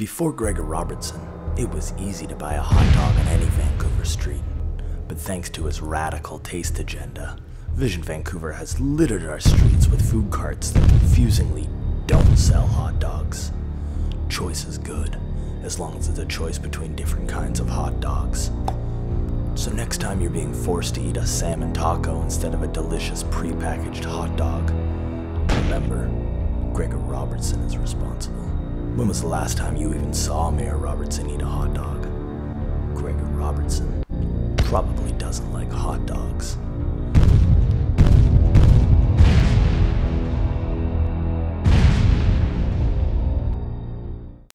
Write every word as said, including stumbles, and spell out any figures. Before Gregor Robertson, it was easy to buy a hot dog on any Vancouver street. But thanks to his radical taste agenda, Vision Vancouver has littered our streets with food carts that confusingly don't sell hot dogs. Choice is good, as long as it's a choice between different kinds of hot dogs. So next time you're being forced to eat a salmon taco instead of a delicious prepackaged hot dog, remember, Gregor Robertson is responsible. When was the last time you even saw Mayor Robertson eat a hot dog? Gregor Robertson probably doesn't like hot dogs.